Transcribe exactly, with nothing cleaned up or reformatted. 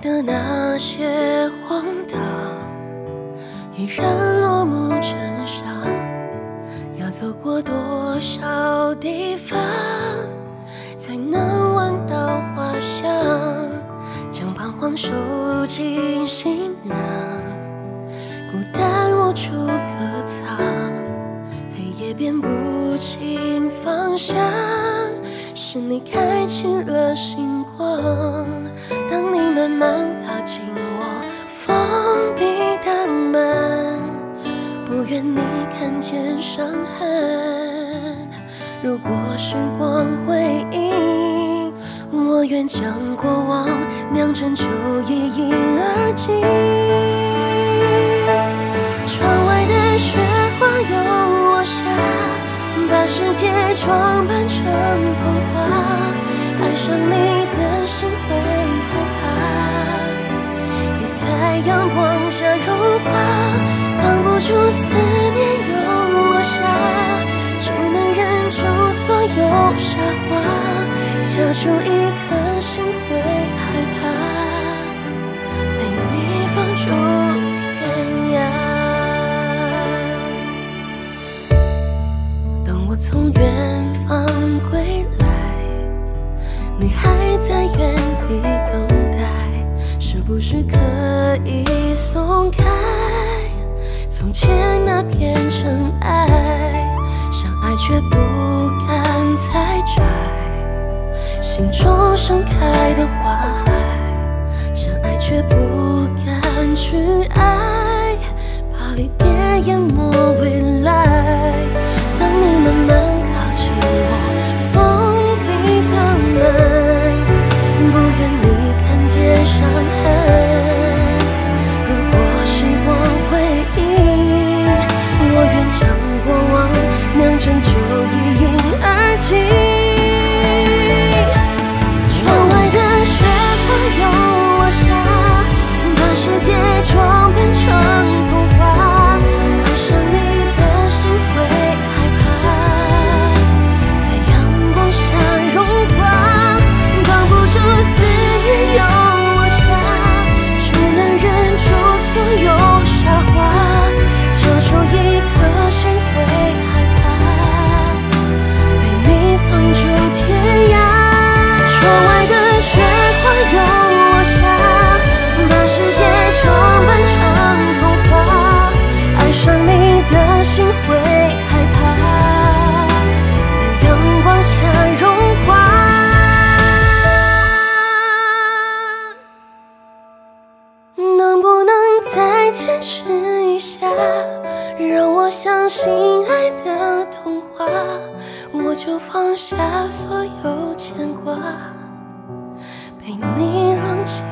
前的那些荒唐，依然落幕成伤。要走过多少地方，才能闻到花香？将彷徨收进行囊，孤单无处可藏。黑夜辨不清方向，是你开启了星光。 当你慢慢靠近我，风比他慢，不愿你看见伤痕。如果时光回应，我愿将过往酿成酒一饮而尽。窗外的雪花又落下，把世界装扮成童话。 爱上你的心会害怕，也在阳光下融化，挡不住思念又落下，只能忍住所有傻话，交出一颗心会害怕，被你放逐天涯。当我从远方归来。 你还在原地等待，是不是可以松开从前那片尘埃？相爱却不敢采摘，心中盛开的花海。相爱却不敢去爱，怕离别淹没未来。当你慢慢靠近我。 不愿你看见伤痕。如果时光回应，我愿将过往酿成酒一饮而尽。窗外的雪花又落下，把世界装扮成童话。爱上你的心会害怕，在阳光下融化。 挡不住思念又落下，只能忍住所有傻话，交出一颗心会害怕，被你放逐天涯。窗外的雪花又落下，把世界装扮成童话，爱上你的心会害怕，在阳光下融化。 坚持一下，让我相信爱的童话，我就放下所有牵挂，陪你浪迹。